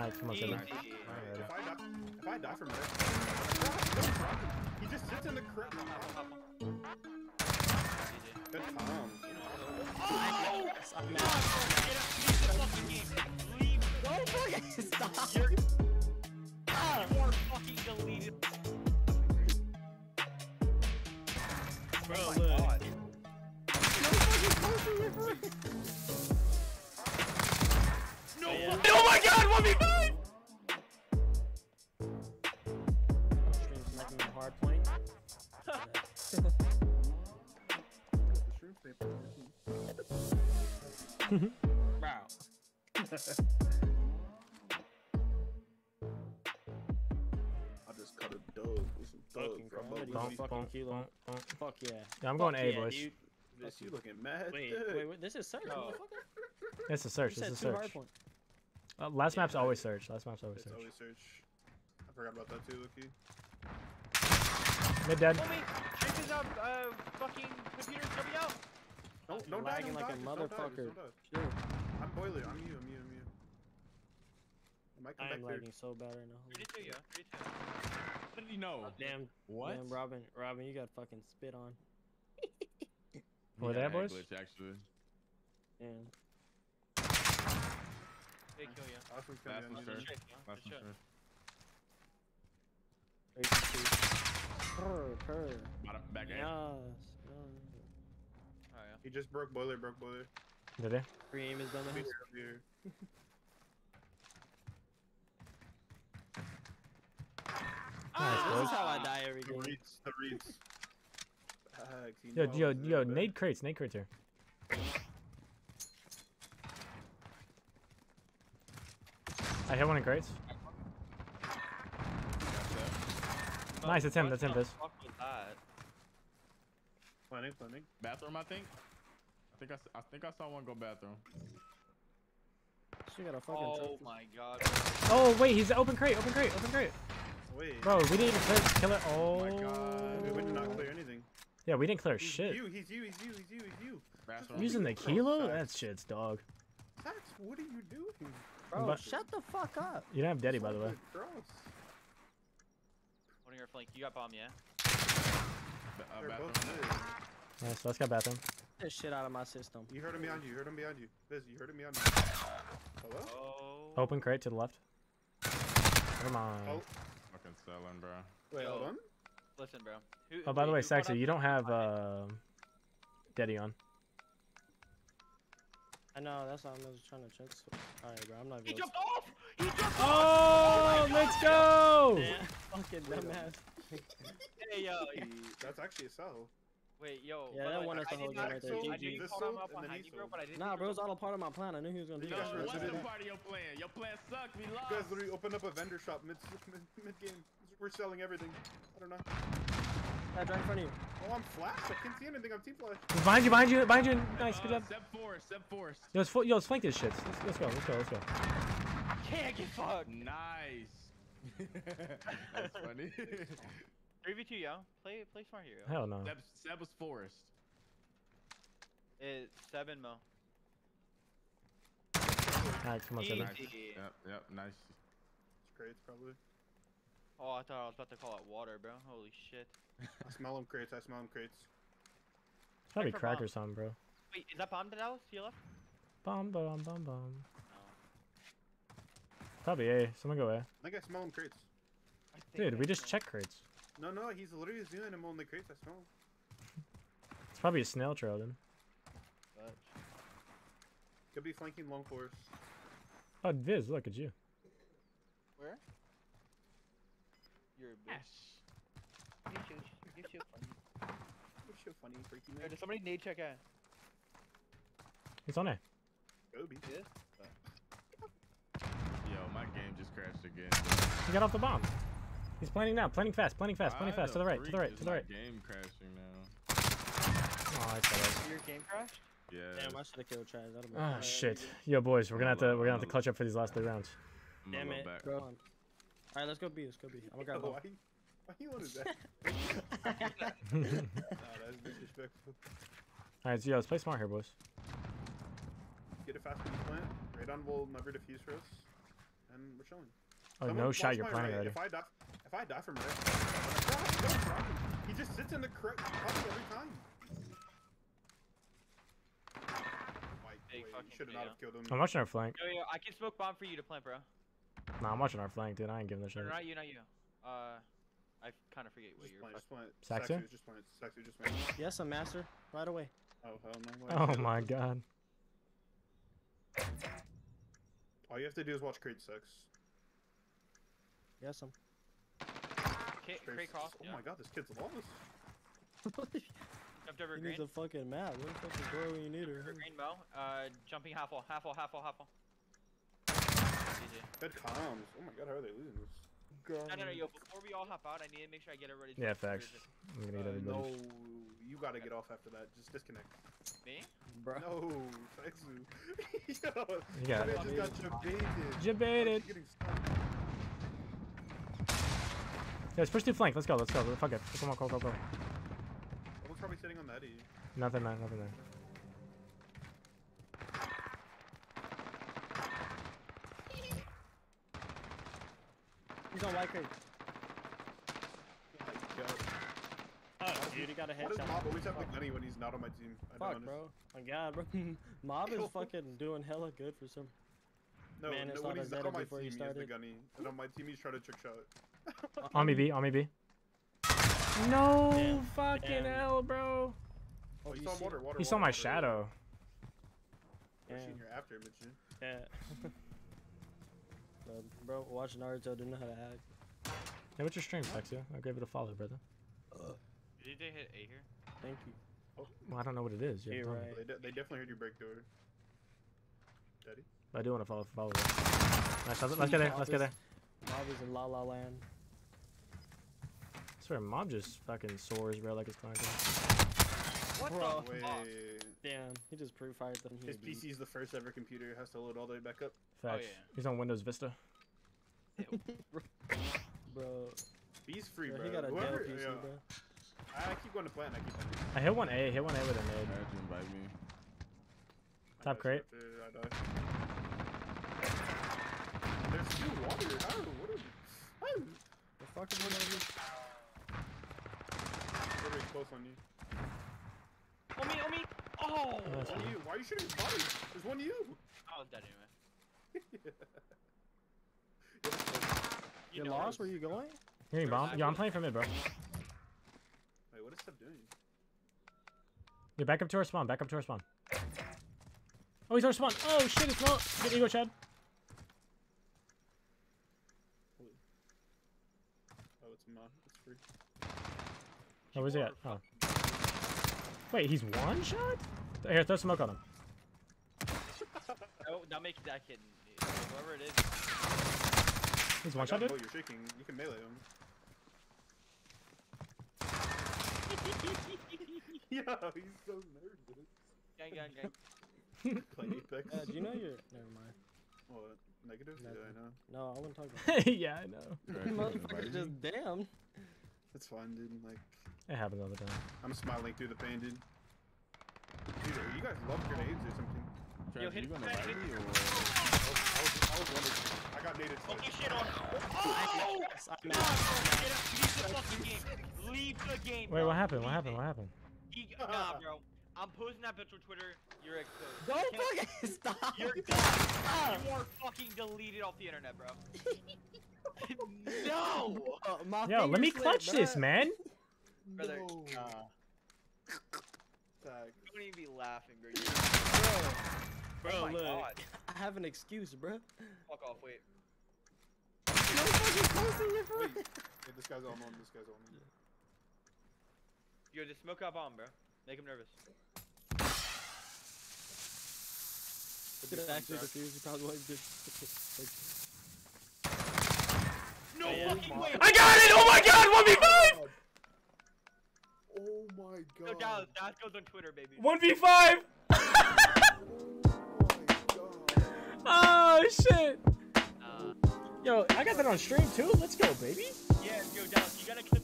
Alright, someone's in there. If I die from there, he just sits in the crib. Good comms. Oh! Don't fucking stop! You are fucking deleted. Bro, look. Don't fucking close to your friend! No, yeah. Oh my god, 1v5! Stream's making me a hard point. Wow. I just cut a dog with some thugs. Fuck you, long. Fuck yeah. Yeah, I'm going A, boys. This you looking mad. Wait, this is search, motherfucker. It's a search, this is search. Last map's always search. Last map's always search. Always search. I forgot about that too, Lucky. Mid dead. Shake his up, fucking computer coming out. Don't die, don't like a motherfucker. I'm boiling. I'm you. I'm lagging so bad right now. 32, yeah. 32. What did you know? Damn. What? Damn, Robin, you got fucking spit on. Were there, boys? Actually. Damn. They kill you. Back in. Oh, yeah. He just broke boiler. Did he? Free aim is done. Here. Ah, this is how I die every day. The reeds. Yo, nade crates here. I hit one in crates. Nice, it's him. That's him, Viz. Planning. Bathroom, I think. I think I saw one go bathroom. She got a fucking. Oh my god. Oh wait, he's open crate. Wait. Bro, we didn't even kill it. Oh my god. We did not clear anything. Yeah, we didn't clear shit. He's you. Using the kilo? That shit's dog. That's what are you doing? Bro, but shut the fuck up. You don't have Daddy, by the way. Gross. One of your flank. You got bomb, yeah? Nice, so let's go bathroom. Get this shit out of my system. You heard him behind you. Viz, you heard him behind you. Hello? Oh. Open crate to the left. Come on. Oh. Fucking selling, bro. Wait, hold on. Listen, bro. Oh, by the way, Saxo, you don't have Daddy on. I know, that's what I was trying to check. Alright, bro, I'm not even. He jumped off! Oh, let's go! Yeah. Fucking dumbass. Hey, yo. That's actually a sell. Wait, yo. Yeah, that one is the whole game right there. GG. I did call him up on Heidi, bro, but I didn't. Nah, bro, it was all a part of my plan. I knew he was gonna do that. No, it wasn't part of your plan. Your plan sucked. We lost. You guys literally opened up a vendor shop mid-game. We're selling everything. I don't know. That's right in front of you. Oh, I'm flashed. I can't see anything. I'm team flashed. Behind you. Nice, good job. Step force. Yo, let's flank this shit. Let's go. I can't get fucked. Nice. That's funny. 3v2, yo. Play smart here, yo. Hell no. Seb was forest. It's 7 mo. Alright, come on, Seb. Nice. Yep, nice. It's crates, probably. Oh, I thought I was about to call it water, bro. Holy shit. I smell them crates. It's probably crack or something, bro. Wait, is that bomb to Dallas? To your left? Bomb. No. Probably A. Someone go A. I think I smell them crates. Dude, we just check crates. No, he's literally zooming him on the crates. I smell him. It's probably a snail trail, then. But... could be flanking long force. Oh, Viz, look at you. Where? You're a bitch. You're so funny, freaking man. Did somebody nade check out? It's on there. Go be this. Yo, my game just crashed again. He got off the bomb. He's planning fast. To the right. Game crashing now. Oh, I saw that. Your game crashed? Yeah. Damn, I should have killed Chaz. Oh shit. Yo, boys, we're gonna have to clutch up for these last 3 rounds. Damn it. Bro. Alright, let's go B. I'm gonna go. Why you wanted that? Nah, that's disrespectful. Alright, so let's play smart here, boys. Get a fast plant. Radon will never defuse for us. and we're chilling. Oh, someone no shot, you're planning already. If I die from Raid, he just sits in the correct puzzle every time. Wait, should have not have killed him. I'm watching our flank. Yo, I can smoke bomb for you to plant, bro. Nah, I'm watching our flank, dude. I ain't giving this shit. No, not you. I kind of forget what you're playing. Saxu? Saxu just went. Yes, I'm master. Right away. Oh, hell no. Oh, my God. All you have to do is watch Creed 6. Yes, I'm. Creed cross. Oh, yeah. My God, this kid's lawless. He needs a fucking map. Where the fuck is where when you need her? Green bow. Jumping half wall. Good comms. Oh my God, how are they losing this? God. No, yo, before we all hop out, I need to make sure I get everybody. Yeah, facts. I'm gonna need everybody. No, you gotta get off after that. Just disconnect. Me? Bro. No, Saxu. Yo, yeah. I just got jebaited. Let's push through flank. Let's go. Fuck it. Come on, go. Probably sitting on that E. Nothing there. He's on white crate. Oh, dude, he got a headshot. Why does Mob always have the gunny when he's not on my team? Fuck, bro. My God, bro. Mob is fucking doing hella good for some. No, man, no, when he's not on my team, he has the gunny. And on my team, he's trying to trick shot. On me, B. No fucking hell, bro. Oh, he saw water. He saw my shadow. Yeah. You're after him, bitch. Yeah. Bro, watch Naruto. Didn't know how to hack. Hey, what's your stream, Saxu? I gave it a follow, brother. Did they hit A here? Thank you. Oh. Well, I don't know what it is. Yeah, right. They definitely heard you break door. Daddy. I do want to follow. Nice. Let's get there. Mob is in La La Land. Mob just fucking soars, bro, like it's flying. What the fuck? Damn, he just pre-fired them. His PC is the first ever computer. It has to load all the way back up. Facts. Oh, yeah. He's on Windows Vista. Bro. He's free, bro. He got a Whoever, PC, yo. Bro. I keep going to plant. I hit one A. I hit one A with a nade. Invite me. Top crate. There's still water. Oh, what are we? The fucking one over here. Very close on you. On me! Oh! Nice on you. Why are you shooting his body? There's one you! I was dead anyway. Yeah. You lost? Where you going? Here you bomb. Yeah, I'm playing from mid, bro. Wait, what is Seb doing? Yeah, back up to our spawn. Oh, he's our spawn. Oh, shit, it's not. Get ego, Chad. Oh, it's mod. It's free. Oh, where's he at? Oh. Wait, he's one shot? Here, throw smoke on him. Oh, now make that kid. Whoever it is. He's one shot, dude? Oh, you're shaking. You can melee him. Yo, he's so nervous, dude. Gang. Play Apex. Do you know you're... Never mind. What? Negative? Yeah, I know. No, I wouldn't talk about that. Yeah, I know. Motherfucker's just damn. It's fine, dude. Like... It happens all the time. I'm smiling through the pain, dude. Dude, you guys love grenades or something? Yo, hit him. I was wondering. I got naded. Fucking shit on. Oh! Get up. Leave the fucking game. Leave the game. Wait, what happened? Nah, bro. I'm posting that bitch on Twitter. You're exposed. Don't fucking stop. You're done. You are fucking deleted off the internet, bro. No. Yo, let me clutch this, man. Brother, no. Don't even be laughing, bro. Bro, look, God. I have an excuse, bro. Fuck off, wait. No fucking posting it, bro. Wait, this guy's on. Yeah. Yo, just smoke up on, bro. Make him nervous. If it actually refused, he probably wouldn't just... No fucking way! I got it! Oh my God, 1v5! Oh my God. No, Dallas goes on Twitter, baby. 1v5! Oh my God. Oh, shit. Yo, I got that on stream, too. Let's go, baby. Yeah, yo, Dallas, you gotta clip